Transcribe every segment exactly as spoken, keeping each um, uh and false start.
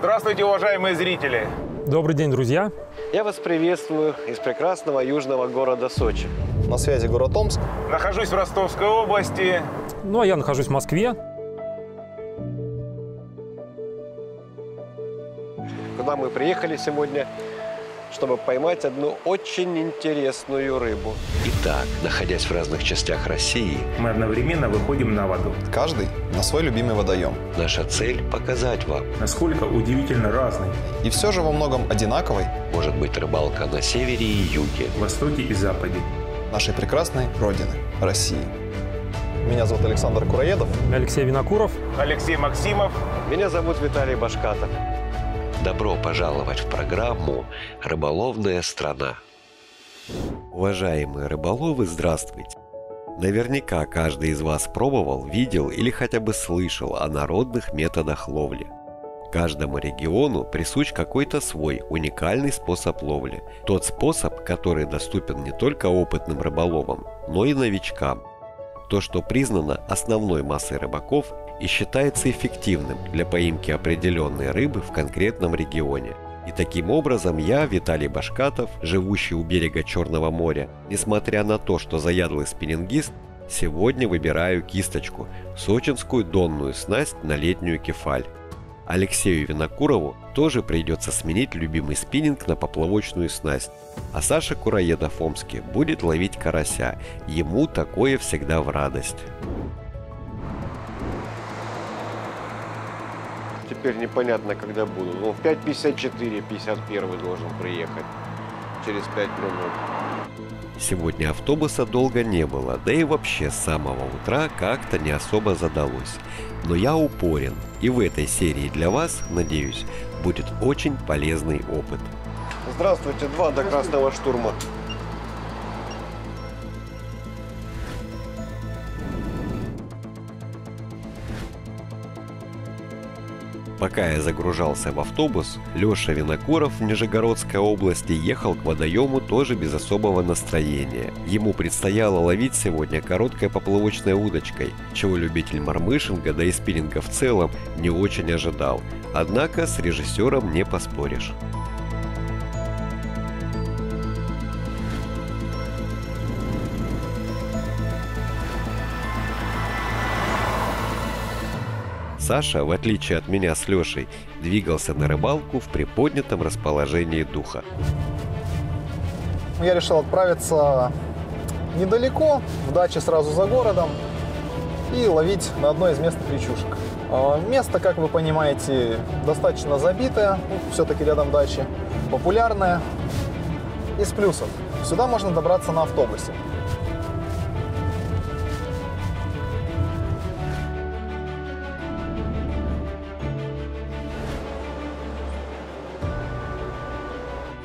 Здравствуйте, уважаемые зрители! Добрый день, друзья! Я вас приветствую из прекрасного южного города Сочи. На связи город Омск. Нахожусь в Ростовской области. Ну, а я нахожусь в Москве. Куда мы приехали сегодня, чтобы поймать одну очень интересную рыбу. Итак, находясь в разных частях России, мы одновременно выходим на воду. Каждый на свой любимый водоем. Наша цель – показать вам, насколько удивительно разный и все же во многом одинаковый может быть рыбалка на севере и юге, востоке и западе нашей прекрасной родины – России. Меня зовут Александр Куроедов. Алексей Винокуров. Алексей Максимов. Меня зовут Виталий Башкатов. Добро пожаловать в программу «Рыболовная страна». Уважаемые рыболовы, здравствуйте! Наверняка каждый из вас пробовал, видел или хотя бы слышал о народных методах ловли. Каждому региону присущ какой-то свой уникальный способ ловли. Тот способ, который доступен не только опытным рыболовам, но и новичкам. То, что признано основной массой рыбаков и считается эффективным для поимки определенной рыбы в конкретном регионе. И таким образом я, Виталий Башкатов, живущий у берега Черного моря, несмотря на то, что заядлый спиннингист, сегодня выбираю кисточку, сочинскую донную снасть на летнюю кефаль. Алексею Винокурову тоже придется сменить любимый спиннинг на поплавочную снасть, а Саша Куроедов в Омске будет ловить карася, ему такое всегда в радость. Теперь непонятно, когда буду. Ну, в пять пятьдесят четыре, пятьдесят один должен приехать через пять минут. Сегодня автобуса долго не было, да и вообще с самого утра как-то не особо задалось. Но я упорен, и в этой серии для вас, надеюсь, будет очень полезный опыт. Здравствуйте, два до красного штурма. Пока я загружался в автобус, Леша Винокуров в Нижегородской области ехал к водоему тоже без особого настроения. Ему предстояло ловить сегодня короткой поплавочной удочкой, чего любитель мармышинга, да и спиннинга в целом, не очень ожидал. Однако с режиссером не поспоришь. Саша, в отличие от меня с Лешей, двигался на рыбалку в приподнятом расположении духа. Я решил отправиться недалеко, в даче сразу за городом, и ловить на одной из местных речушек. Место, как вы понимаете, достаточно забитое, ну, все-таки рядом дачи, популярное. Из плюсов, сюда можно добраться на автобусе.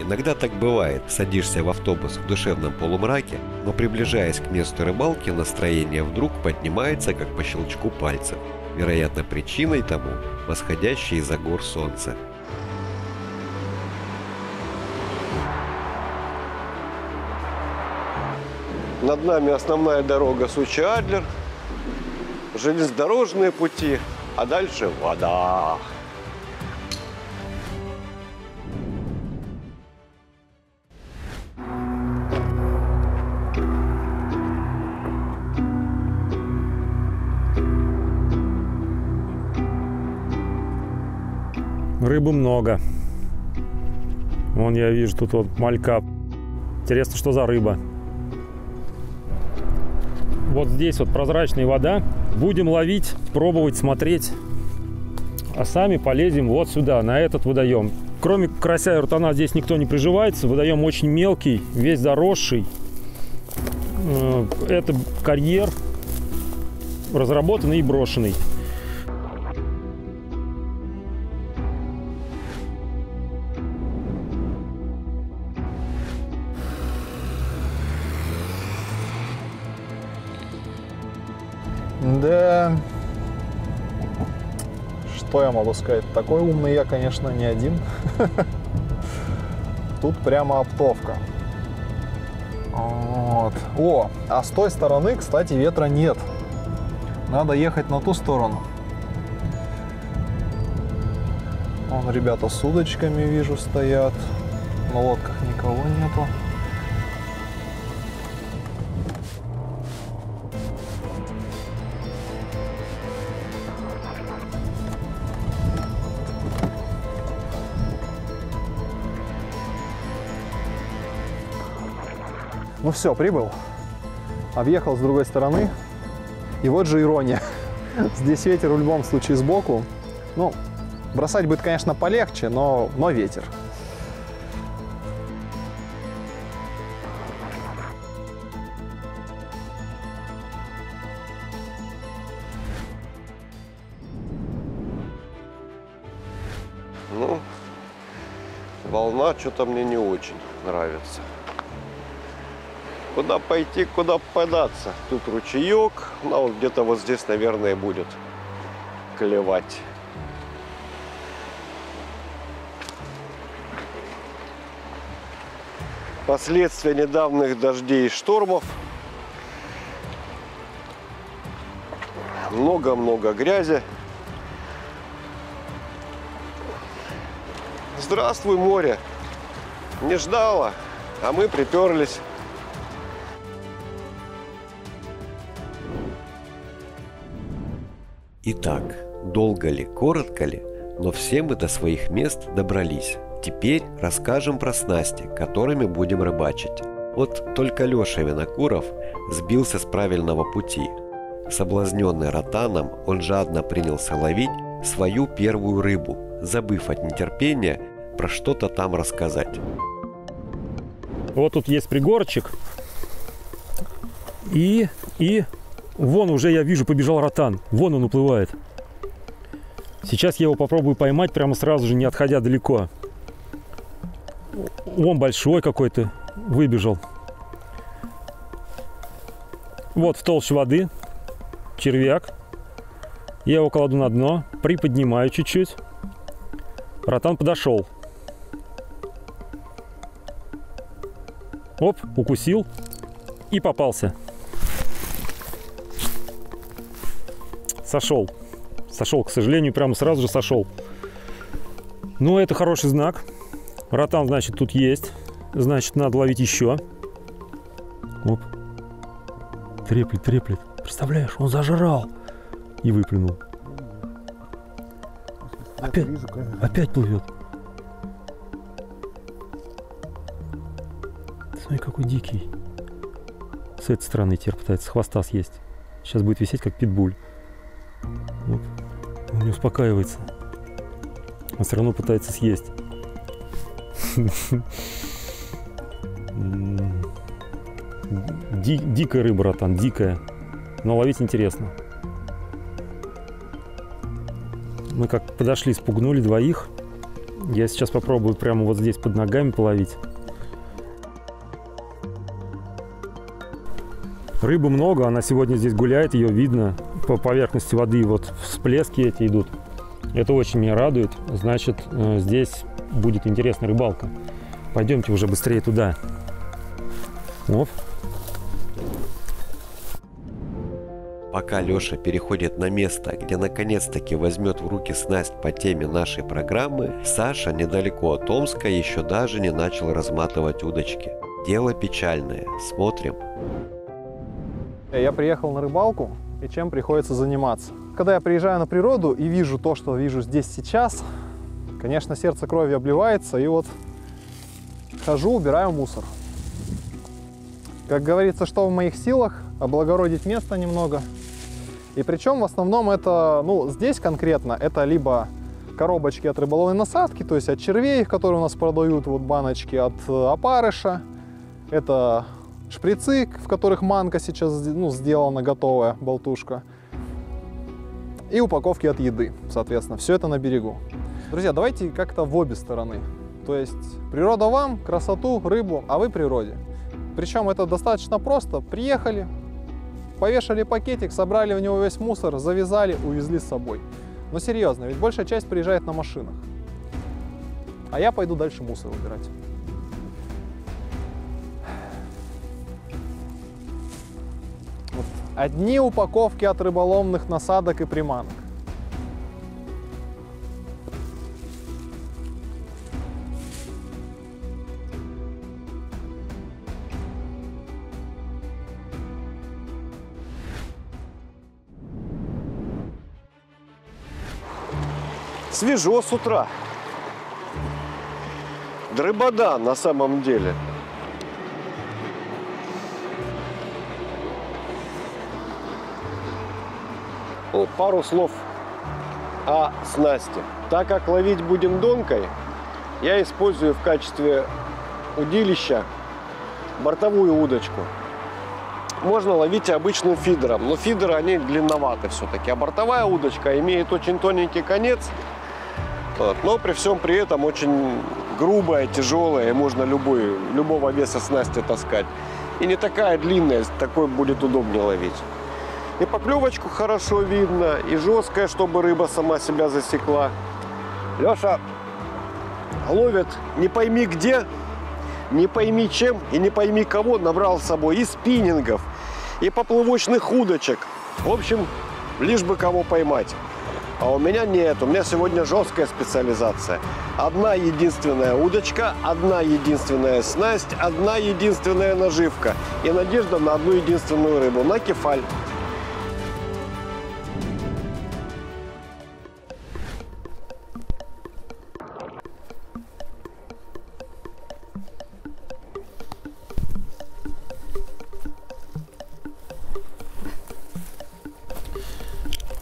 Иногда так бывает, садишься в автобус в душевном полумраке, но приближаясь к месту рыбалки, настроение вдруг поднимается, как по щелчку пальцев. Вероятно, причиной тому восходящее из-за гор солнце. Над нами основная дорога Сочи-Адлер, железнодорожные пути, а дальше вода. Рыбы много. Вон я вижу, тут вот малька. Интересно, что за рыба. Вот здесь вот прозрачная вода. Будем ловить, пробовать, смотреть. А сами полезем вот сюда, на этот водоем. Кроме карася и ртана здесь никто не приживается. Водоем очень мелкий, весь заросший. Это карьер, разработанный и брошенный. Да, что я могу сказать, такой умный я, конечно, не один. Тут прямо оптовка. Вот. О, а с той стороны, кстати, ветра нет. Надо ехать на ту сторону. Вон ребята с удочками, вижу, стоят. На лодках никого нету. Ну все, прибыл. Объехал с другой стороны. И вот же ирония. Здесь ветер в любом случае сбоку. Ну, бросать будет, конечно, полегче, но, но ветер. Ну, волна что-то мне не очень нравится. Куда пойти, куда податься? Тут ручеек, но он где-то вот здесь, наверное, будет клевать. Последствия недавних дождей и штормов. Много-много грязи. Здравствуй, море! Не ждало, а мы приперлись. Итак, долго ли, коротко ли, но все мы до своих мест добрались. Теперь расскажем про снасти, которыми будем рыбачить. Вот только Леша Винокуров сбился с правильного пути. Соблазненный ротаном, он жадно принялся ловить свою первую рыбу, забыв от нетерпения про что-то там рассказать. Вот тут есть пригорчик. И... и... Вон уже, я вижу, побежал ротан. Вон он уплывает. Сейчас я его попробую поймать прямо сразу же, не отходя далеко. Он большой какой-то. Выбежал. Вот в толще воды червяк. Я его кладу на дно. Приподнимаю чуть-чуть. Ротан подошел. Оп, укусил. И попался. Сошел. Сошел, к сожалению, прямо сразу же сошел. Но это хороший знак. Ротан, значит, тут есть. Значит, надо ловить еще. Оп. Треплет, треплет. Представляешь, он зажрал. И выплюнул. Опять, опять плывет. Смотри, какой дикий. С этой стороны теперь пытается хвоста съесть. Сейчас будет висеть, как питбуль. Вот. Он не успокаивается. Он все равно пытается съесть. Дикая рыба, братан, дикая. Но ловить интересно. Мы как подошли, спугнули двоих. Я сейчас попробую прямо вот здесь под ногами половить. Рыбы много, она сегодня здесь гуляет, ее видно. По поверхности воды вот всплески эти идут. Это очень меня радует. Значит, здесь будет интересная рыбалка. Пойдемте уже быстрее туда. Оп. Пока Леша переходит на место, где наконец-таки возьмет в руки снасть по теме нашей программы, Саша недалеко от Омска еще даже не начал разматывать удочки. Дело печальное. Смотрим. Я приехал на рыбалку. И чем приходится заниматься. Когда я приезжаю на природу и вижу то, что вижу здесь сейчас, конечно, сердце кровью обливается, и вот хожу, убираю мусор. Как говорится, что в моих силах, облагородить место немного. И причем в основном это, ну, здесь конкретно, это либо коробочки от рыболовной насадки, то есть от червей, которые у нас продают, вот баночки от опарыша, это... шприцы, в которых манка сейчас, ну, сделана, готовая болтушка. И упаковки от еды, соответственно. Все это на берегу. Друзья, давайте как-то в обе стороны. То есть природа вам, красоту, рыбу, а вы природе. Причем это достаточно просто. Приехали, повешали пакетик, собрали в него весь мусор, завязали, увезли с собой. Но серьезно, ведь большая часть приезжает на машинах. А я пойду дальше мусор убирать. Одни упаковки от рыболовных насадок и приманок. Свежо с утра. Дрыбода на самом деле. Ну, пару слов о снасти. Так как ловить будем донкой, я использую в качестве удилища бортовую удочку. Можно ловить обычным фидером, но фидеры они длинноваты все-таки. А бортовая удочка имеет очень тоненький конец, но при всем при этом очень грубая, тяжелая, и можно любой, любого веса снасти таскать. И не такая длинная, такой будет удобнее ловить. И поклевочку хорошо видно, и жесткая, чтобы рыба сама себя засекла. Леша ловит не пойми где, не пойми чем и не пойми кого набрал с собой и спиннингов, и поплавочных удочек. В общем, лишь бы кого поймать. А у меня нет, у меня сегодня жесткая специализация. Одна единственная удочка, одна единственная снасть, одна единственная наживка и надежда на одну единственную рыбу, на кефаль.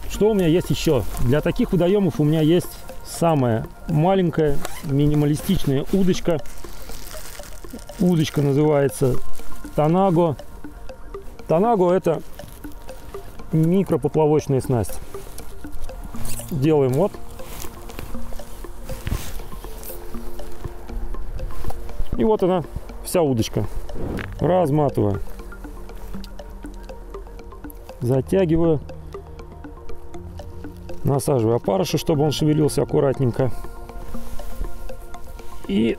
Что у меня есть еще? Для таких водоемов у меня есть самая маленькая минималистичная удочка. Удочка называется танаго. Танаго — это микропоплавочная снасть. Делаем вот. И вот она, вся удочка. Разматываю. Затягиваю. Насаживаю опарыша, чтобы он шевелился аккуратненько. И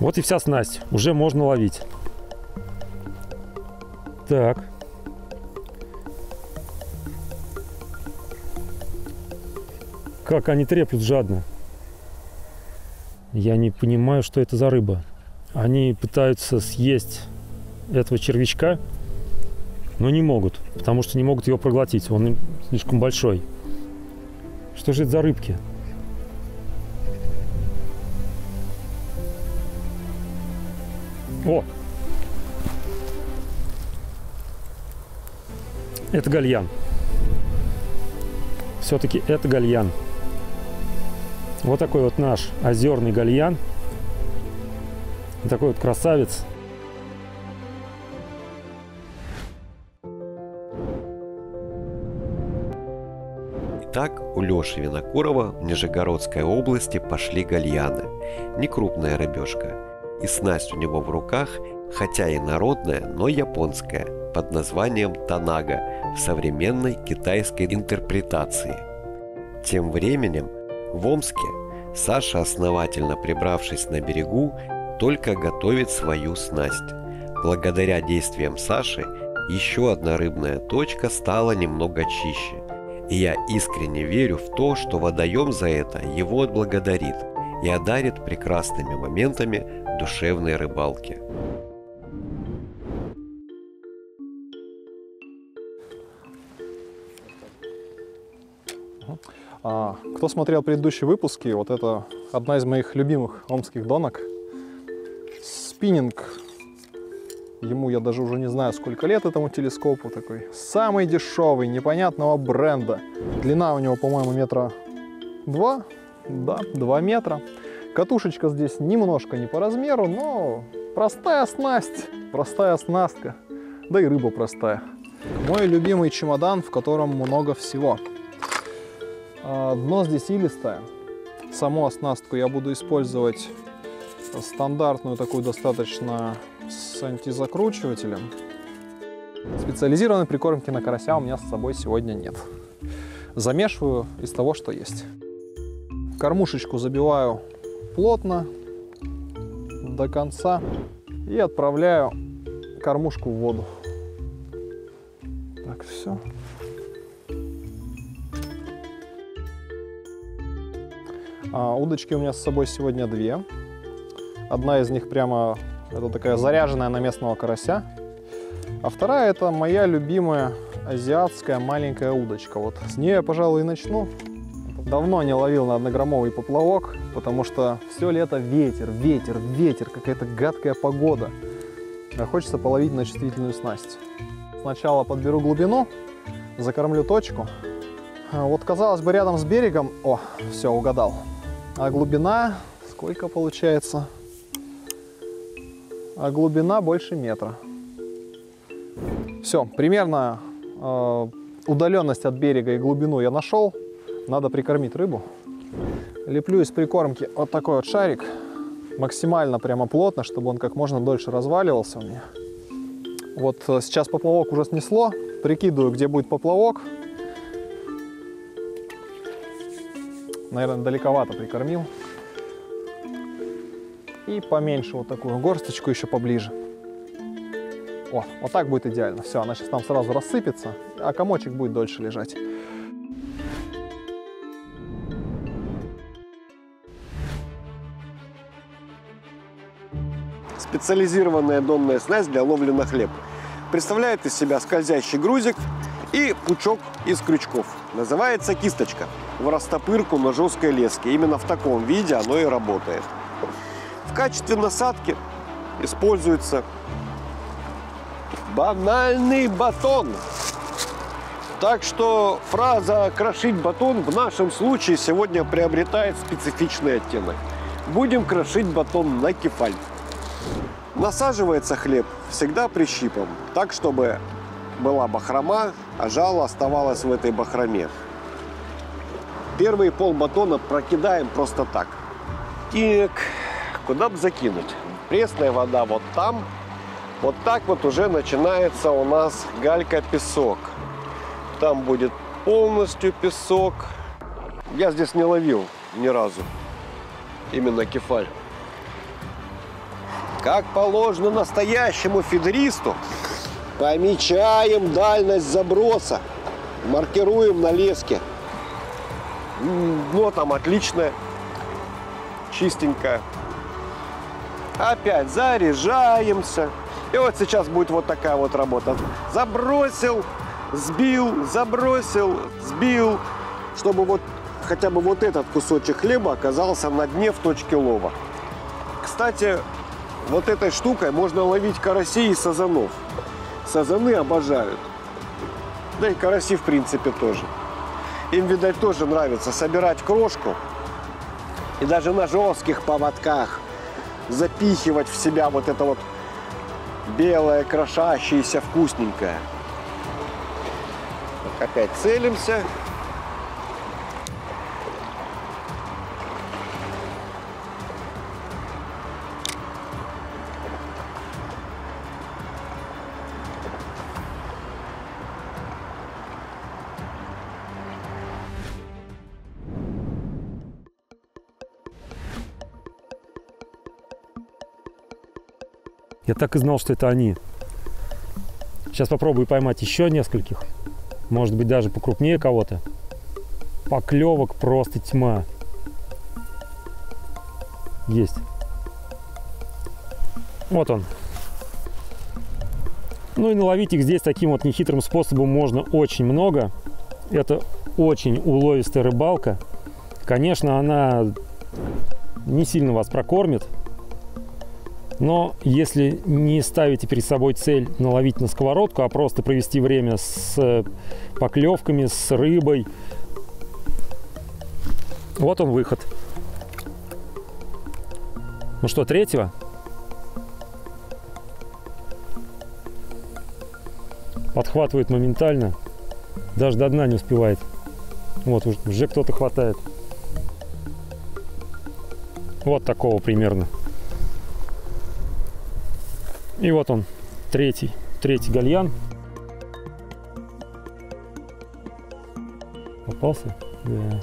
вот и вся снасть. Уже можно ловить. Так. Как они треплют жадно. Я не понимаю, что это за рыба. Они пытаются съесть этого червячка, но не могут, потому что не могут его проглотить, он слишком большой. Что же это за рыбки? О! Это гальян. Все-таки это гальян. Вот такой вот наш озерный гальян. Такой вот красавец. Так у Лёши Винокурова в Нижегородской области пошли гальяны. Некрупная рыбешка. И снасть у него в руках, хотя и народная, но японская, под названием танаго в современной китайской интерпретации. Тем временем в Омске Саша, основательно прибравшись на берегу, только готовит свою снасть. Благодаря действиям Саши еще одна рыбная точка стала немного чище. И я искренне верю в то, что водоем за это его отблагодарит и одарит прекрасными моментами душевной рыбалки. Кто смотрел предыдущие выпуски, вот это одна из моих любимых омских донок. Спиннинг. Ему я даже уже не знаю, сколько лет этому телескопу. Такой самый дешевый, непонятного бренда. Длина у него, по-моему, метра два. Да, два метра. Катушечка здесь немножко не по размеру, но простая снасть. Простая оснастка. Да и рыба простая. Мой любимый чемодан, в котором много всего. Дно здесь илистое. Саму оснастку я буду использовать стандартную, такую достаточно... с антизакручивателем. Специализированной прикормки на карася у меня с собой сегодня нет. Замешиваю из того, что есть. Кормушечку забиваю плотно до конца и отправляю кормушку в воду. Так, все. А, удочки у меня с собой сегодня две. Одна из них прямо... это такая заряженная на местного карася. А вторая — это моя любимая азиатская маленькая удочка. Вот с нее я, пожалуй, и начну. Давно не ловил на однограммовый поплавок, потому что все лето ветер, ветер, ветер, какая-то гадкая погода. А хочется половить на чувствительную снасть. Сначала подберу глубину, закормлю точку. Вот, казалось бы, рядом с берегом... О, все, угадал. А глубина... Сколько получается? А глубина больше метра. Все, примерно э, удаленность от берега и глубину я нашел. Надо прикормить рыбу. Леплю из прикормки вот такой вот шарик. Максимально прямо плотно, чтобы он как можно дольше разваливался у меня. Вот сейчас поплавок уже снесло. Прикидываю, где будет поплавок. Наверное, далековато прикормил. И поменьше вот такую горсточку еще поближе. О, вот так будет идеально. Все, она сейчас там сразу рассыпется, а комочек будет дольше лежать. Специализированная донная снасть для ловли на хлеб. Представляет из себя скользящий грузик и пучок из крючков. Называется кисточка. В растопырку на жесткой леске. Именно в таком виде оно и работает. В качестве насадки используется банальный батон. Так что фраза «крошить батон» в нашем случае сегодня приобретает специфичный оттенок. Будем крошить батон на кефаль. Насаживается хлеб всегда прищипом, так, чтобы была бахрома, а жало оставалось в этой бахроме. Первые полбатона прокидаем просто так. И... Куда бы закинуть? Пресная вода вот там. Вот так вот уже начинается у нас галька-песок. Там будет полностью песок. Я здесь не ловил ни разу. Именно кефаль. Как положено настоящему фидеристу, помечаем дальность заброса. Маркируем на леске. Дно там отличное, чистенькое. Опять заряжаемся. И вот сейчас будет вот такая вот работа. Забросил, сбил, забросил, сбил. Чтобы вот хотя бы вот этот кусочек хлеба оказался на дне в точке лова. Кстати, вот этой штукой можно ловить карасей и сазанов. Сазаны обожают. Да и караси в принципе тоже. Им, видать, тоже нравится собирать крошку. И даже на жестких поводках запихивать в себя вот это вот белое, крошащееся, вкусненькое. Так, опять целимся. Я так и знал, что это они. Сейчас попробую поймать еще нескольких. Может быть, даже покрупнее кого-то. Поклевок просто тьма. Есть. Вот он. Ну и наловить их здесь таким вот нехитрым способом можно очень много. Это очень уловистая рыбалка. Конечно, она не сильно вас прокормит. Но если не ставите перед собой цель наловить на сковородку, а просто провести время с поклевками, с рыбой, вот он выход. Ну что, третьего? Подхватывает моментально, даже до дна не успевает. Вот, уже кто-то хватает. Вот такого примерно. И вот он, третий, третий гальян. Попался? Да.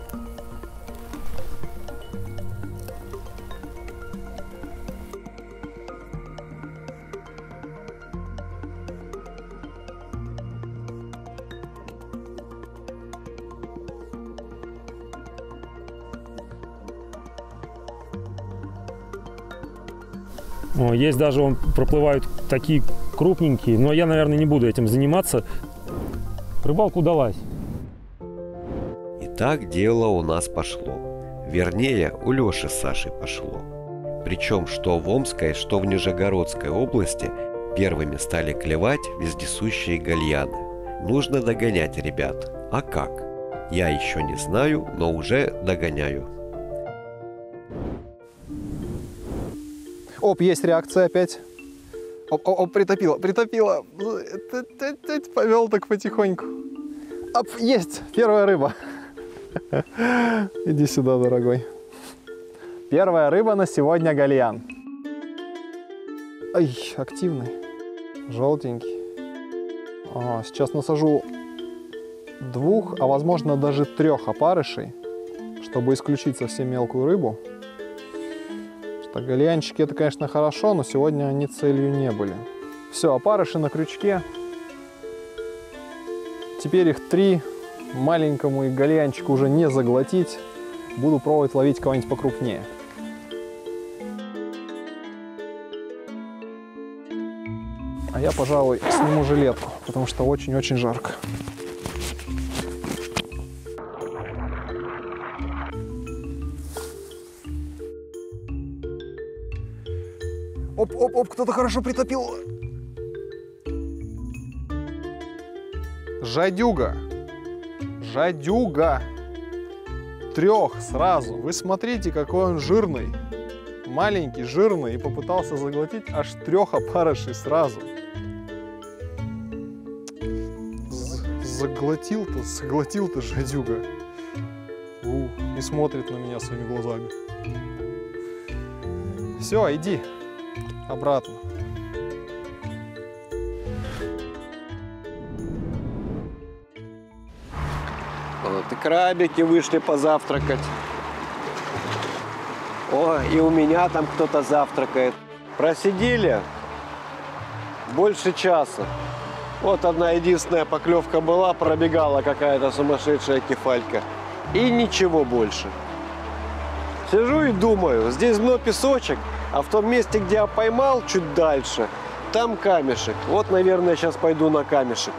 Есть даже он, проплывают такие крупненькие, но я, наверное, не буду этим заниматься. Рыбалка удалась. Так дело у нас пошло. Вернее, у Лёши с Сашей пошло. Причем что в Омской, что в Нижегородской области первыми стали клевать вездесущие гальяны. Нужно догонять ребят. А как? Я еще не знаю, но уже догоняю. Оп, есть реакция опять. Оп, оп, оп, притопило, притопило. Повел так потихоньку. Оп, есть, первая рыба. Иди сюда, дорогой. Первая рыба на сегодня гальян. Ай, активный. Желтенький. А, сейчас насажу двух, а возможно даже трех опарышей, чтобы исключить совсем мелкую рыбу. Что гальянчики это, конечно, хорошо, но сегодня они целью не были. Все, опарыши на крючке. Теперь их три. Маленькому и гальянчику уже не заглотить. Буду пробовать ловить кого-нибудь покрупнее. А я, пожалуй, сниму жилетку, потому что очень-очень жарко. Оп-оп-оп, кто-то хорошо притопил. Жадюга. Жадюга. Трех сразу. Вы смотрите, какой он жирный. Маленький, жирный. И попытался заглотить аж трех опарышей сразу. Заглотил-то, заглотил-то жадюга. У, и смотрит на меня своими глазами. Все, иди обратно. Вот и крабики вышли позавтракать. О, и у меня там кто-то завтракает. Просидели больше часа. Вот одна единственная поклевка была, пробегала какая-то сумасшедшая кефалька. И ничего больше. Сижу и думаю, здесь дно песочек, а в том месте, где я поймал, чуть дальше, там камешек. Вот, наверное, сейчас пойду на камешек.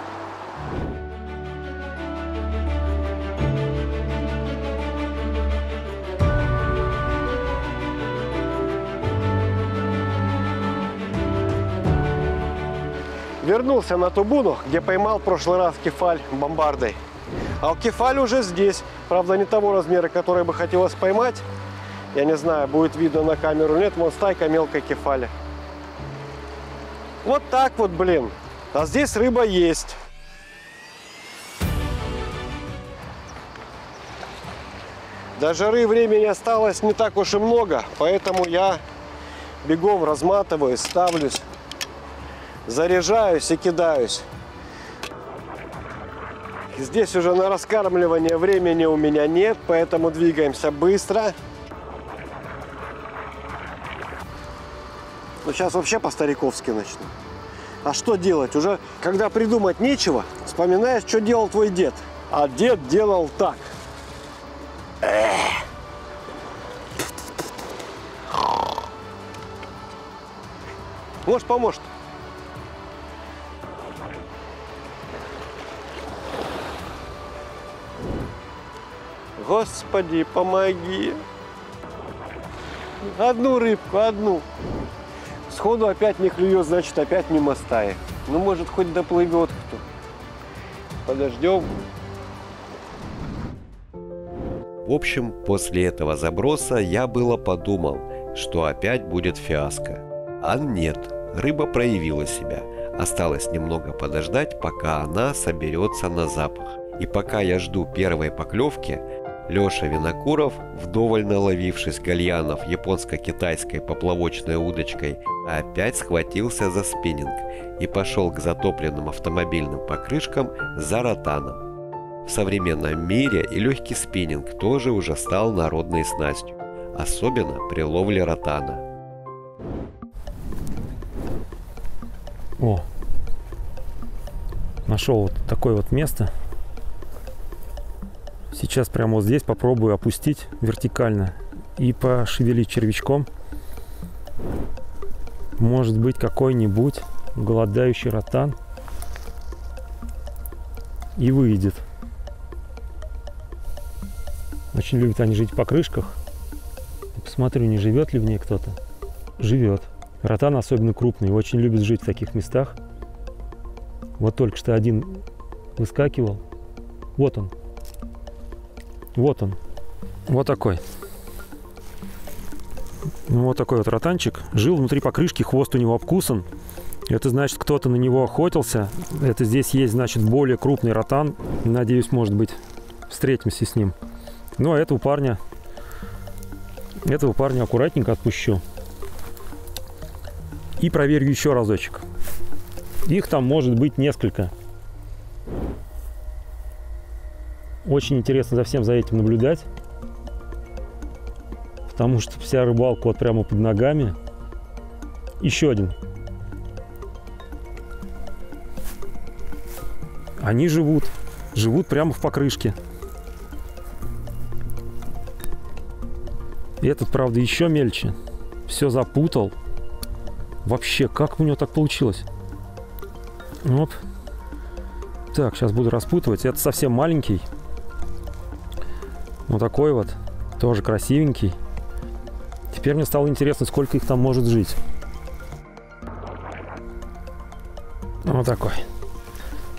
Вернулся на ту буну, где поймал в прошлый раз кефаль бомбардой. А кефаль уже здесь. Правда, не того размера, который бы хотелось поймать. Я не знаю, будет видно на камеру, нет. Вон стайка мелкой кефали. Вот так вот, блин. А здесь рыба есть. До жары времени осталось не так уж и много. Поэтому я бегом разматываюсь, ставлюсь. Заряжаюсь и кидаюсь. Здесь уже на раскармливание времени у меня нет, поэтому двигаемся быстро. Ну, сейчас вообще по-стариковски начну. А что делать? Уже когда придумать нечего, вспоминаешь, что делал твой дед. А дед делал так. Может, поможет. Господи, помоги. Одну рыбку, одну. Сходу опять не клюет, значит опять мимо стаи. Ну, может, хоть доплывет кто. Подождем. В общем, после этого заброса я было подумал, что опять будет фиаско. А нет, рыба проявила себя. Осталось немного подождать, пока она соберется на запах. И пока я жду первой поклевки, Леша Винокуров, вдоволь наловившись гальянов японско-китайской поплавочной удочкой, опять схватился за спиннинг и пошел к затопленным автомобильным покрышкам за ротаном. В современном мире и легкий спиннинг тоже уже стал народной снастью, особенно при ловле ротана. О, нашел вот такое вот место. Сейчас прямо вот здесь попробую опустить вертикально и пошевелить червячком. Может быть, какой-нибудь голодающий ротан и выйдет. Очень любят они жить по крышках. Посмотрю, не живет ли в ней кто-то. Живет. Ротан особенно крупный, очень любит жить в таких местах. Вот только что один выскакивал. Вот он. Вот он. Вот такой. Ну, вот такой вот ротанчик. Жил внутри покрышки, хвост у него обкусан. Это значит, кто-то на него охотился. Это здесь есть, значит, более крупный ротан. Надеюсь, может быть, встретимся с ним. Ну, а этого парня... Этого парня аккуратненько отпущу. И проверю еще разочек. Их там может быть несколько. Очень интересно за всем за этим наблюдать. Потому что вся рыбалка вот прямо под ногами. Еще один. Они живут. Живут прямо в покрышке. Этот, правда, еще мельче. Все запутал. Вообще, как у него так получилось? Вот. Так, сейчас буду распутывать. Это совсем маленький. Вот такой вот. Тоже красивенький. Теперь мне стало интересно, сколько их там может жить. Вот такой.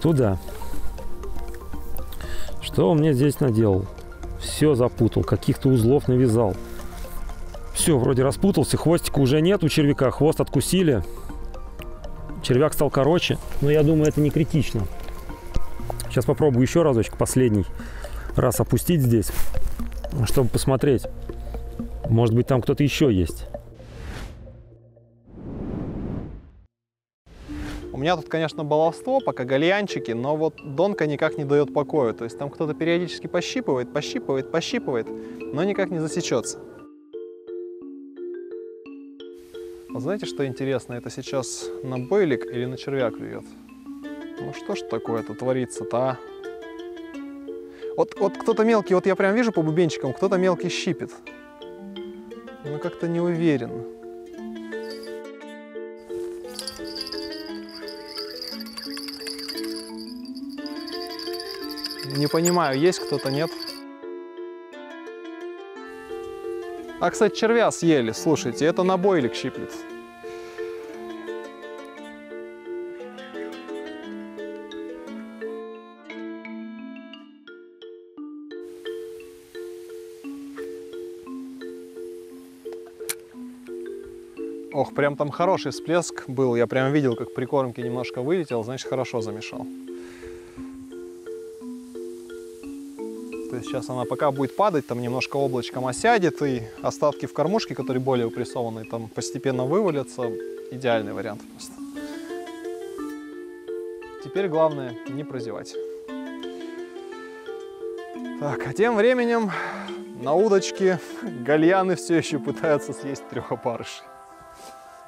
Туда. Что он мне здесь наделал? Все запутал. Каких-то узлов навязал. Все, вроде распутался. Хвостика уже нет у червяка. Хвост откусили. Червяк стал короче, но я думаю, это не критично. Сейчас попробую еще разочек, последний раз опустить здесь, чтобы посмотреть. Может быть, там кто-то еще есть. У меня тут, конечно, баловство, пока гальянчики, но вот донка никак не дает покоя. То есть там кто-то периодически пощипывает, пощипывает, пощипывает, но никак не засечется. Вот знаете, что интересно? Это сейчас на бэлик или на червяк клюет? Ну что ж такое-то творится-то, а? Вот, вот кто-то мелкий, вот я прям вижу по бубенчикам, кто-то мелкий щипит. Но как-то не уверен. Не понимаю, есть кто-то, нет? А, кстати, червя съели, слушайте, это на бойлик щиплет. Ох, прям там хороший всплеск был, я прям видел, как при кормке немножко вылетел, значит, хорошо замешал. Сейчас она пока будет падать, там немножко облачком осядет, и остатки в кормушке, которые более упрессованные, там постепенно вывалятся. Идеальный вариант просто. Теперь главное не прозевать. Так, а тем временем на удочке гальяны все еще пытаются съесть трехопарышей.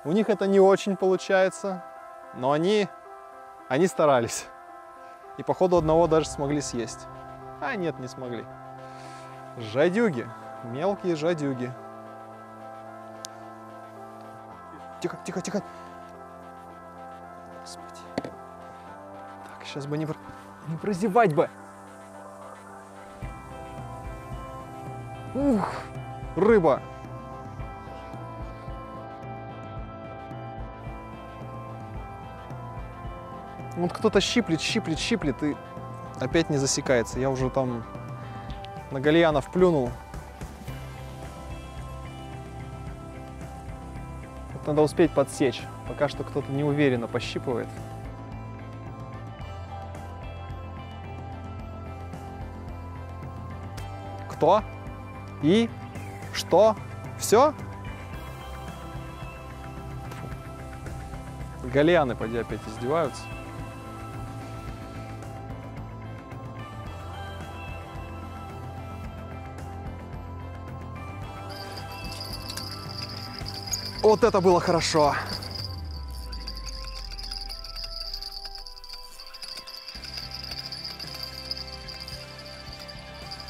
У них это не очень получается, но они, они старались. И походу одного даже смогли съесть. А нет, не смогли. Жадюги. Мелкие жадюги. Тихо, тихо, тихо. Господи. Так, сейчас бы не, про... не прозевать бы. Ух, рыба. Вот кто-то щиплет, щиплет, щиплет и... Опять не засекается. Я уже там на гальянов плюнул. Вот надо успеть подсечь. Пока что кто-то неуверенно пощипывает. Кто? И? Что? Все? Гальяны, поди, опять издеваются. Вот это было хорошо.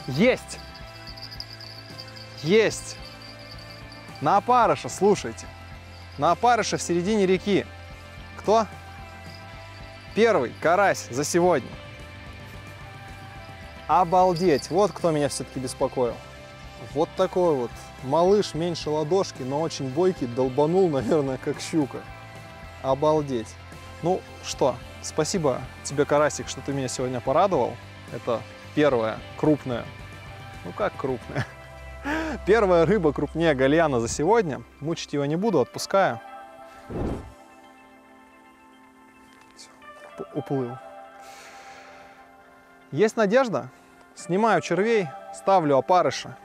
Есть! Есть! На опарыша, слушайте. На опарыша в середине реки. Кто? Первый карась за сегодня. Обалдеть! Вот кто меня все-таки беспокоил. Вот такой вот малыш, меньше ладошки, но очень бойкий, долбанул, наверное, как щука. Обалдеть. Ну что, спасибо тебе, карасик, что ты меня сегодня порадовал. Это первая крупная, ну как крупная, первая рыба крупнее гальяна за сегодня. Мучить его не буду, отпускаю. Все, уплыл. Есть надежда. Снимаю червей, ставлю опарыша,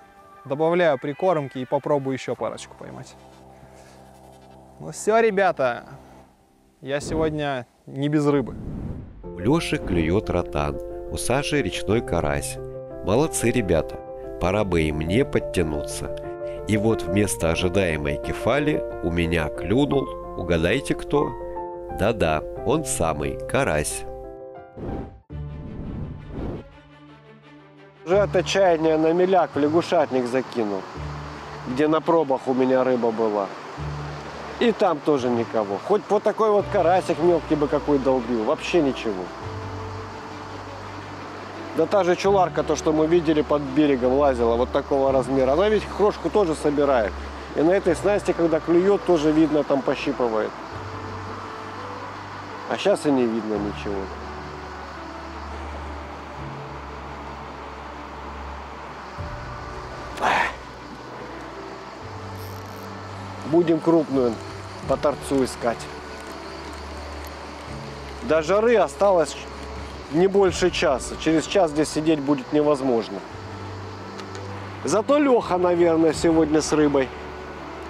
добавляю прикормки и попробую еще парочку поймать. Ну все, ребята, я сегодня не без рыбы. У Леши клюет ротан, у Саши речной карась. Молодцы, ребята, пора бы и мне подтянуться. И вот вместо ожидаемой кефали у меня клюнул, угадайте кто? Да-да, он самый, карась. Уже от отчаяния на меляк в лягушатник закинул, где на пробах у меня рыба была. И там тоже никого. Хоть вот такой вот карасик мелкий бы какой долбил, вообще ничего. Да та же чуларка, то, что мы видели под берегом, лазила вот такого размера. Она ведь крошку тоже собирает. И на этой снасти, когда клюет, тоже видно, там пощипывает. А сейчас и не видно ничего. Будем крупную по торцу искать. До жары осталось не больше часа. Через час здесь сидеть будет невозможно. Зато Леха, наверное, сегодня с рыбой.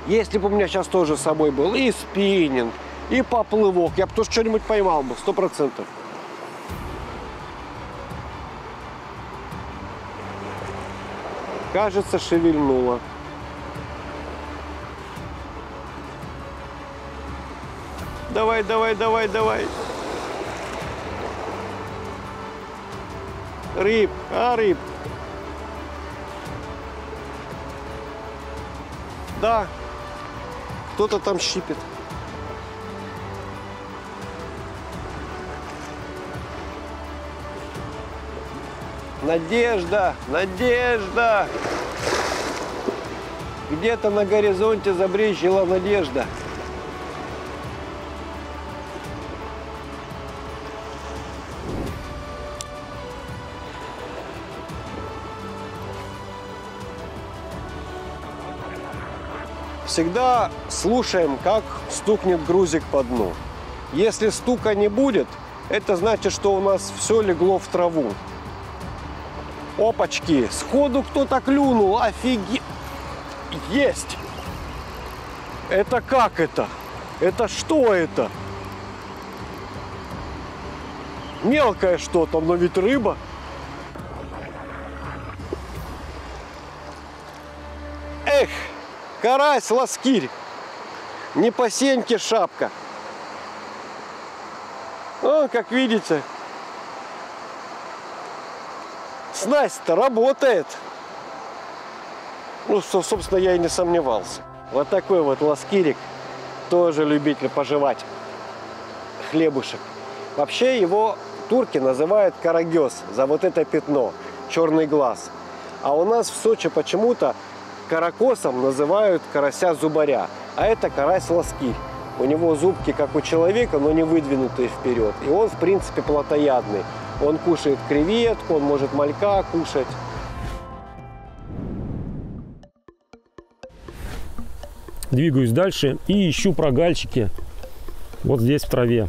Если бы у меня сейчас тоже с собой был и спиннинг, и поплывок, я бы тоже что-нибудь поймал бы, сто процентов. Кажется, шевельнуло. Давай, давай, давай, давай. Рыб, а рыб. Да, кто-то там щипет. Надежда, надежда. Где-то на горизонте забрежила надежда. Всегда слушаем, как стукнет грузик по дну. Если стука не будет, это значит, что у нас все легло в траву. Опачки, сходу кто-то клюнул, офигеть! Есть! Это как это? Это что это? Мелкое что-то, но ведь рыба. Эх! Карась, ласкирь, не по сеньке шапка. О, как видите, снасть-то работает. Ну, что, собственно, я и не сомневался. Вот такой вот ласкирик, тоже любитель пожевать хлебушек. Вообще его турки называют карагёс за вот это пятно, черный глаз. А у нас в Сочи почему-то каракосом называют карася-зубаря, а это карась-ласкирь. У него зубки, как у человека, но не выдвинутые вперед. И он, в принципе, плотоядный. Он кушает креветку, он может малька кушать. Двигаюсь дальше и ищу прогальчики вот здесь, в траве.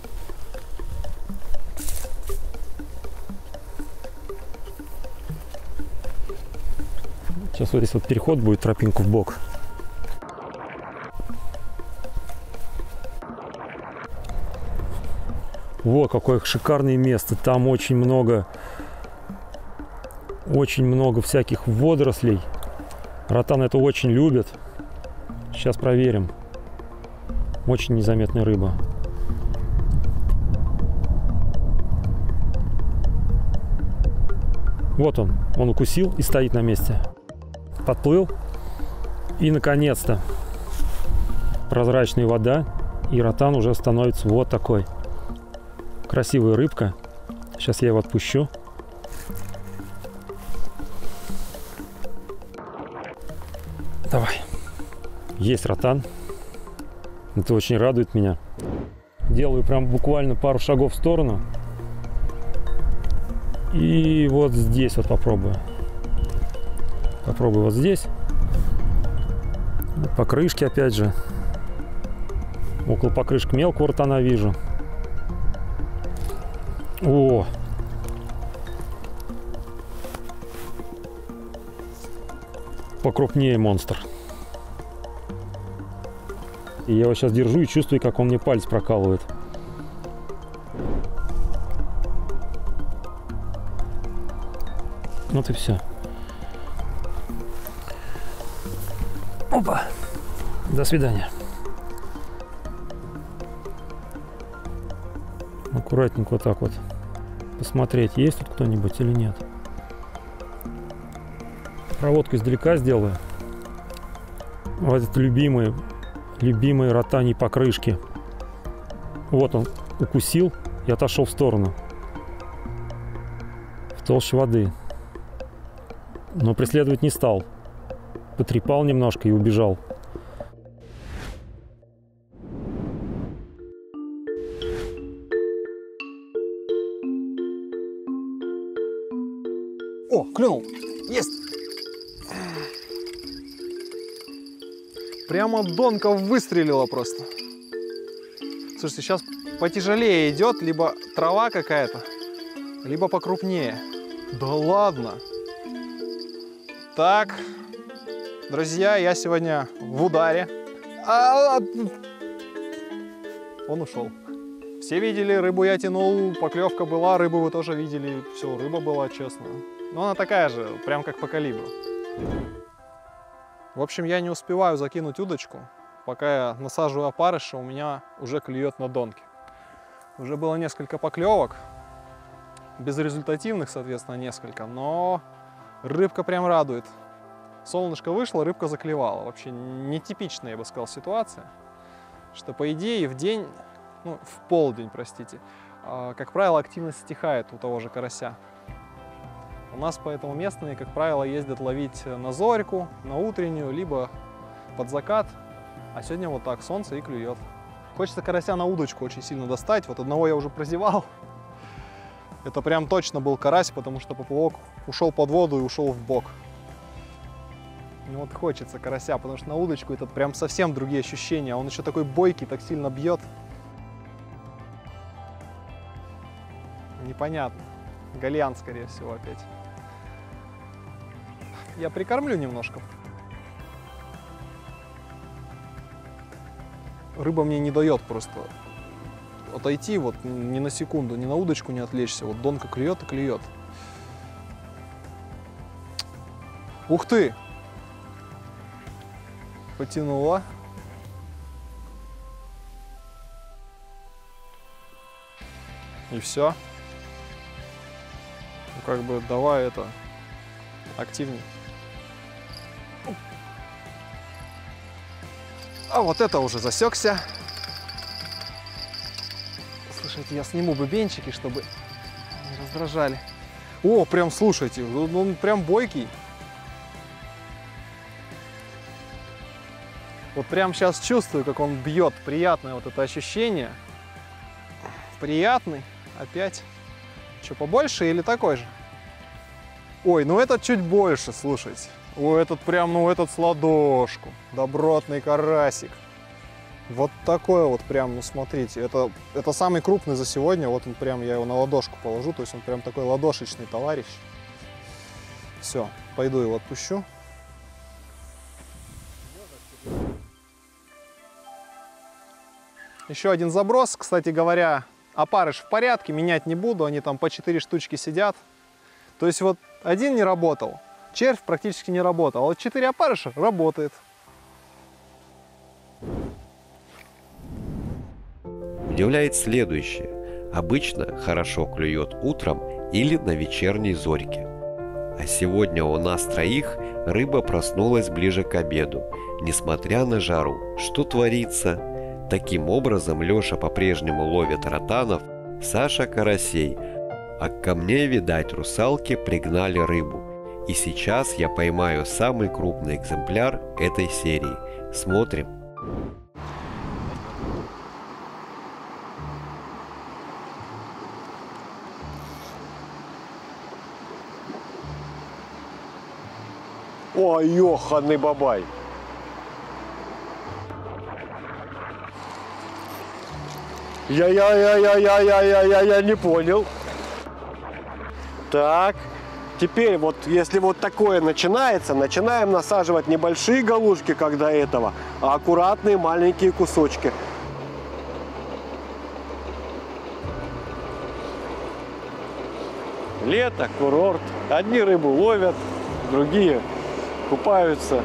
Сейчас вот здесь вот переход будет, тропинку в бок. Вот какое шикарное место. Там очень много, очень много всяких водорослей. Ротан это очень любит. Сейчас проверим. Очень незаметная рыба. Вот он, он укусил и стоит на месте. Подплыл, и наконец-то прозрачная вода, и ротан уже становится вот такой. Красивая рыбка. Сейчас я его отпущу. Давай. Есть ротан. Это очень радует меня. Делаю прям буквально пару шагов в сторону. И вот здесь вот попробую. Попробую вот здесь. Покрышки опять же. Около покрышек мелкого ротана вижу. О! Покрупнее монстр. И я его сейчас держу и чувствую, как он мне палец прокалывает. Вот и все. Опа! До свидания. Аккуратненько вот так вот. Посмотреть, есть тут кто-нибудь или нет. Проводку издалека сделаю. Вот это любимые, любимые ротани покрышки. Вот он укусил и отошел в сторону. В толще воды. Но преследовать не стал. Потрепал немножко и убежал. О, клюнул! Есть! Прямо донка выстрелила просто. Слушайте, сейчас потяжелее идет, либо трава какая-то, либо покрупнее. Да ладно! Так, друзья, я сегодня в ударе. А -а -а. Он ушел. Все видели, рыбу я тянул, поклевка была, рыбу вы тоже видели. Все, рыба была, честно. Но она такая же, прям как по калибру. В общем, я не успеваю закинуть удочку. Пока я насаживаю опарыша, у меня уже клюет на донке. Уже было несколько поклевок. Безрезультативных, соответственно, несколько, но... Рыбка прям радует. Солнышко вышло, рыбка заклевала. Вообще нетипичная, я бы сказал, ситуация. Что, по идее, в день, ну, в полдень, простите, как правило, активность стихает у того же карася. У нас поэтому местные, как правило, ездят ловить на зорьку, на утреннюю, либо под закат. А сегодня вот так, солнце и клюет. Хочется карася на удочку очень сильно достать. Вот одного я уже прозевал. Это прям точно был карась, потому что поплавок ушел под воду и ушел в бок. Ну вот хочется карася, потому что на удочку это прям совсем другие ощущения. Он еще такой бойкий, так сильно бьет. Непонятно. Гальян, скорее всего, опять. Я прикормлю немножко. Рыба мне не дает просто отойти, вот ни на секунду, ни на удочку не отвлечься. Вот донка клюет и клюет. Ух ты! Потянула. И все. Ну, как бы давай это активнее. А вот это уже засекся. Слушайте, я сниму бубенчики, чтобы не раздражали. О, прям слушайте, он, он прям бойкий. Вот прям сейчас чувствую, как он бьет. Приятное вот это ощущение. Приятный. Опять. Что, побольше или такой же? Ой, ну этот чуть больше, слушайте. О, этот прям, ну этот с ладошку. Добротный карасик. Вот такой вот прям, ну смотрите, это, это самый крупный за сегодня, вот он прям, я его на ладошку положу, то есть он прям такой ладошечный товарищ. Все, пойду его отпущу. Еще один заброс, кстати говоря, опарыш в порядке, менять не буду, они там по четыре штучки сидят. То есть вот один не работал, червь практически не работал, а вот четыре опарыша работает. Удивляет следующее. Обычно хорошо клюет утром или на вечерней зорьке. А сегодня у нас троих рыба проснулась ближе к обеду, несмотря на жару. Что творится? Таким образом, Леша по-прежнему ловит ротанов, Саша карасей, а ко мне, видать, русалки пригнали рыбу. И сейчас я поймаю самый крупный экземпляр этой серии. Смотрим. О, ёханый бабай! Я-я-я-я-я-я-я-я не понял. Так, теперь вот, если вот такое начинается, начинаем насаживать небольшие галушки, как до этого, а аккуратные маленькие кусочки. Лето, курорт, одни рыбу ловят, другие купаются,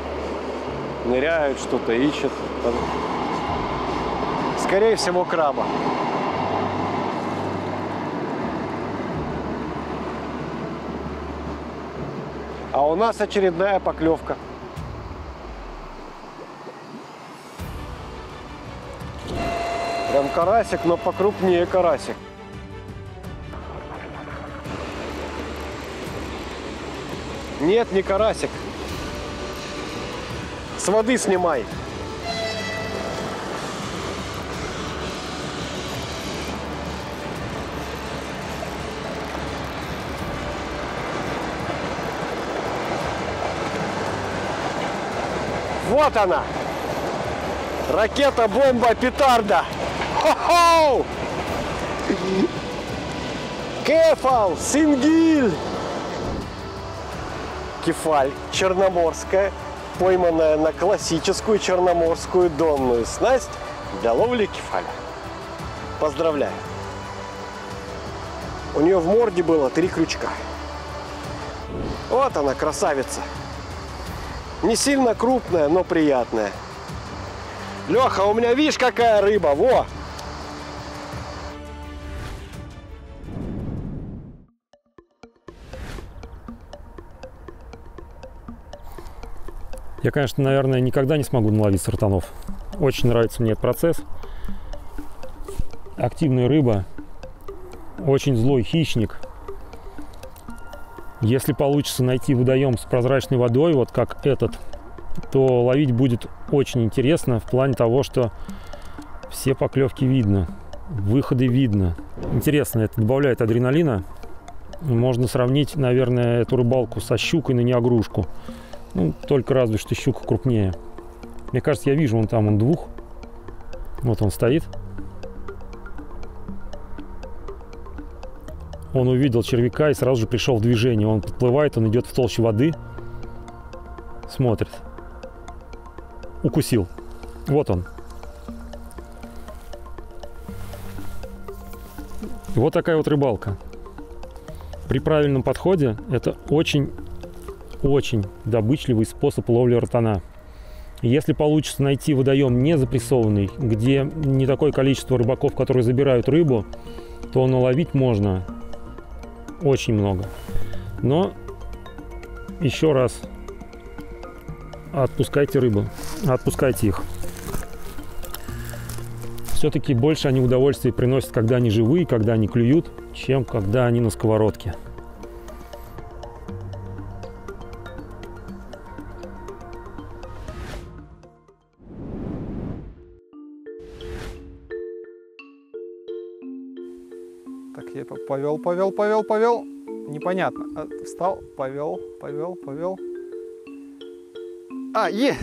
ныряют, что-то ищут. Скорее всего, краба. А у нас очередная поклевка. Прям карасик, но покрупнее карасик. Нет, не карасик. С воды снимай. Вот она! Ракета, бомба, петарда! Хо-хоу! Кефаль, сингиль! Кефаль черноморская, пойманная на классическую черноморскую донную снасть для ловли кефаля. Поздравляю! У нее в морде было три крючка. Вот она, красавица! Не сильно крупная, но приятная. Леха, у меня видишь, какая рыба, во! Я, конечно, наверное, никогда не смогу наловить сартанов. Очень нравится мне этот процесс. Активная рыба, очень злой хищник. Если получится найти водоем с прозрачной водой, вот как этот, то ловить будет очень интересно в плане того, что все поклевки видно, выходы видно. Интересно, это добавляет адреналина. Можно сравнить, наверное, эту рыбалку со щукой на неогрушку. Ну, только разве что щука крупнее. Мне кажется, я вижу, вон там он двух. Вот он стоит. Он увидел червяка и сразу же пришел в движение. Он подплывает, он идет в толще воды, смотрит. Укусил. Вот он. Вот такая вот рыбалка. При правильном подходе это очень-очень добычливый способ ловли ротана. Если получится найти водоем не запрессованный, где не такое количество рыбаков, которые забирают рыбу, то наловить можно очень много. Но еще раз, отпускайте рыбу, отпускайте их. Все-таки больше они удовольствие приносят, когда они живые, когда они клюют, чем когда они на сковородке. Повел, повел, повел, повел. Непонятно. Встал, повел, повел, повел. А, е!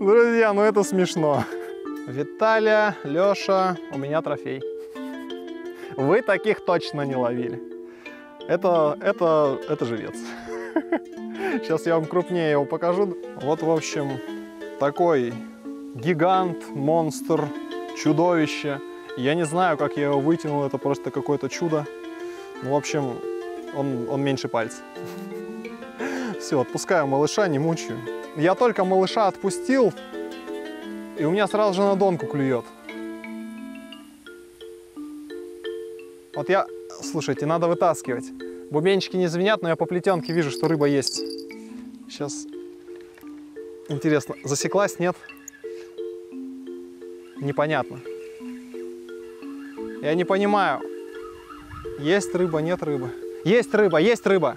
Друзья, ну это смешно. Виталя, Леша, у меня трофей. Вы таких точно не ловили. Это, это, это живец. Сейчас я вам крупнее его покажу. Вот, в общем, такой гигант, монстр, чудовище. Я не знаю, как я его вытянул, это просто какое-то чудо. В общем, он, он меньше пальца. Все, отпускаю малыша, не мучаю. Я только малыша отпустил, и у меня сразу же на донку клюет. Вот я... Слушайте, надо вытаскивать. Бубенчики не звенят, но я по плетенке вижу, что рыба есть. Сейчас... Интересно, засеклась, нет? Непонятно. Я не понимаю, есть рыба, нет рыбы. Есть рыба, есть рыба.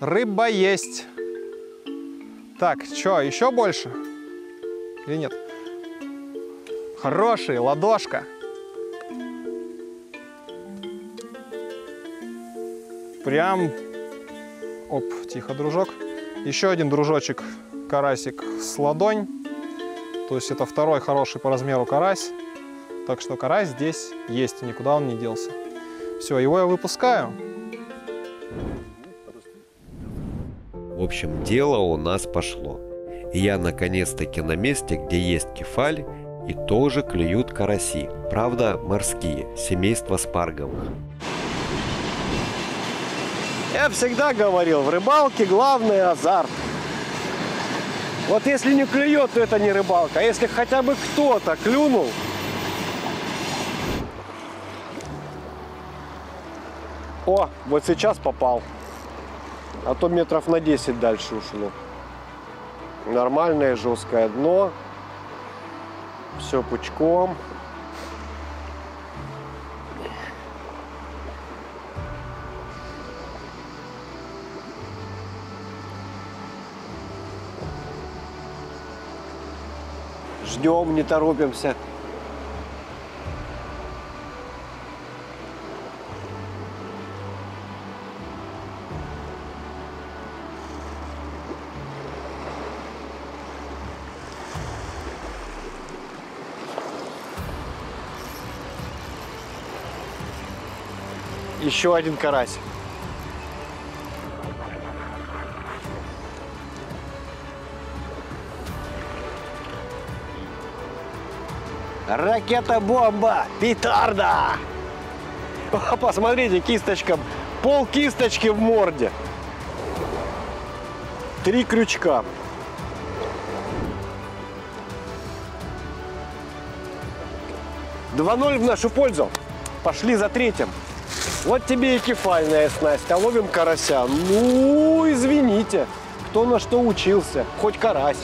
Рыба есть. Так, что, еще больше? Или нет? Хороший, ладошка. Прям... Оп, тихо, дружок. Еще один дружочек, карасик с ладонь. То есть это второй хороший по размеру карась. Так что карась здесь есть, никуда он не делся. Все, его я выпускаю. В общем, дело у нас пошло. И я наконец-таки на месте, где есть кефаль, и тоже клюют караси. Правда, морские, семейство спарговых. Я всегда говорил, в рыбалке главный азарт. Вот если не клюет, то это не рыбалка. А если хотя бы кто-то клюнул... О, вот сейчас попал. А то метров на десять дальше ушло. Нормальное жесткое дно. Все пучком. Ждем, не торопимся. Еще один карась. Ракета-бомба! Петарда! Посмотрите, кисточка. Пол кисточки в морде. Три крючка. два ноль в нашу пользу. Пошли за третьим. Вот тебе и кефальная снасть, а ловим карася. Ну, извините, кто на что учился, хоть карась.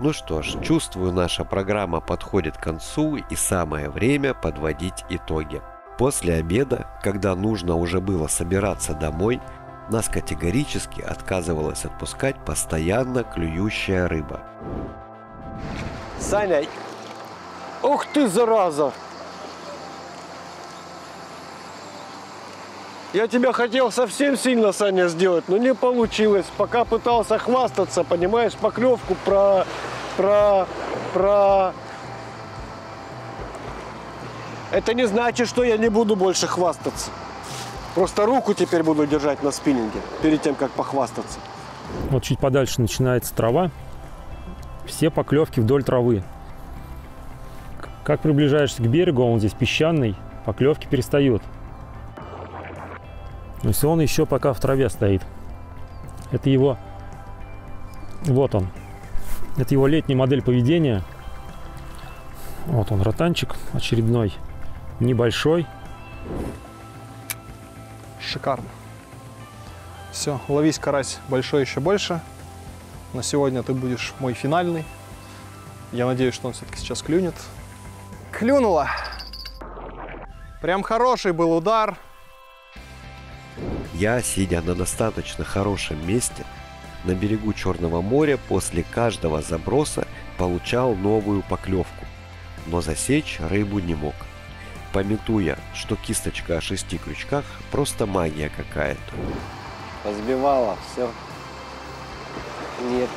Ну что ж, чувствую, наша программа подходит к концу, и самое время подводить итоги. После обеда, когда нужно уже было собираться домой, нас категорически отказывалась отпускать постоянно клюющая рыба. Саня, ух ты, зараза! Я тебя хотел совсем сильно, Саня, сделать, но не получилось. Пока пытался хвастаться, понимаешь, поклевку про... про... про... Это не значит, что я не буду больше хвастаться. Просто руку теперь буду держать на спиннинге, перед тем, как похвастаться. Вот чуть подальше начинается трава. Все поклевки вдоль травы. Как приближаешься к берегу, он здесь песчаный, поклевки перестают. Но если он еще пока в траве стоит, это его, вот он, это его летняя модель поведения. Вот он, ротанчик очередной, небольшой. Шикарно. Все, ловись, карась, большой еще больше. На сегодня ты будешь мой финальный. Я надеюсь, что он все-таки сейчас клюнет. Клюнуло. Прям хороший был удар. Я, сидя на достаточно хорошем месте, на берегу Черного моря после каждого заброса получал новую поклевку, но засечь рыбу не мог. Памятуя, что кисточка о шести крючках просто магия какая-то. Разбивала, все. Нет.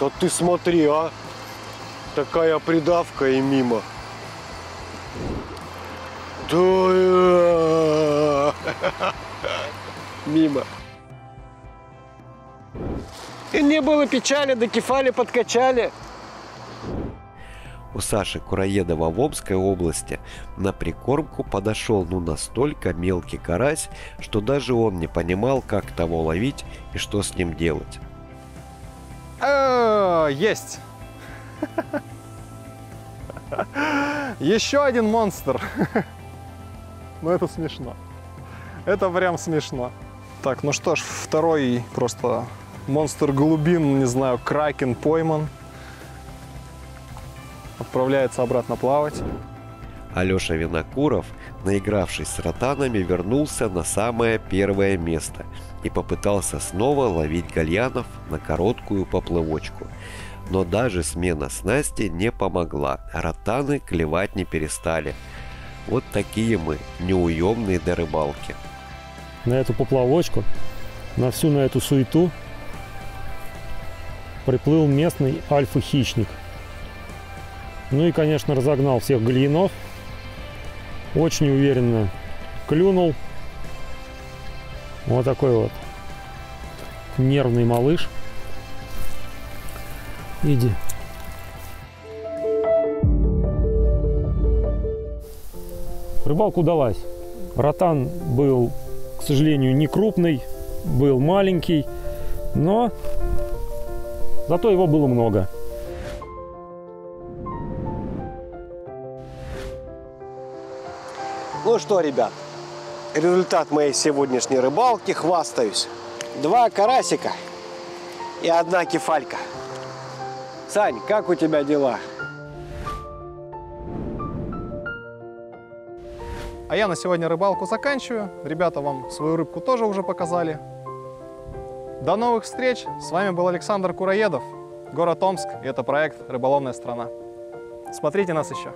Да ты смотри, а! Такая придавка и мимо. Да... Мимо. И не было печали, до кефали подкачали. У Саши Куроедова в Обской области на прикормку подошел ну настолько мелкий карась, что даже он не понимал, как того ловить и что с ним делать. О, есть! Еще один монстр. Но это смешно. Это прям смешно. Так, ну что ж, второй просто монстр глубин, не знаю, кракен пойман. Отправляется обратно плавать. Алёша Винокуров, наигравшись с ротанами, вернулся на самое первое место и попытался снова ловить гальянов на короткую поплавочку. Но даже смена снасти не помогла, ротаны клевать не перестали. Вот такие мы, неуемные до рыбалки. На эту поплавочку, на всю на эту суету приплыл местный альфа-хищник. Ну и, конечно, разогнал всех гальянов. Очень уверенно клюнул. Вот такой вот нервный малыш. Иди. Рыбалка удалась. Ротан был, к сожалению, не крупный, был маленький, но зато его было много. Ну что, ребят, результат моей сегодняшней рыбалки, хвастаюсь. Два карасика и одна кефалька. Сань, как у тебя дела? А я на сегодня рыбалку заканчиваю. Ребята вам свою рыбку тоже уже показали. До новых встреч. С вами был Александр Куроедов, город Омск. И это проект «Рыболовная страна». Смотрите нас еще.